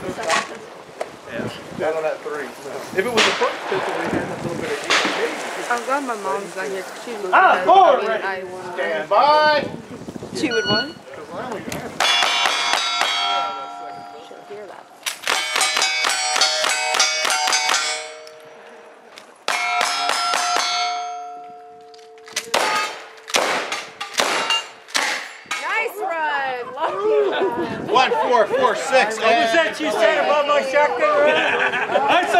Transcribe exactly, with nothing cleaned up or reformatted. Yeah. Down on that three. If it was the first pistol, we'd have a little bit of heat. I've got my mom's on here because she loses. Ah, four, ready. Stand by. She would want. One, four, four, six. What was that you said about my shotgun?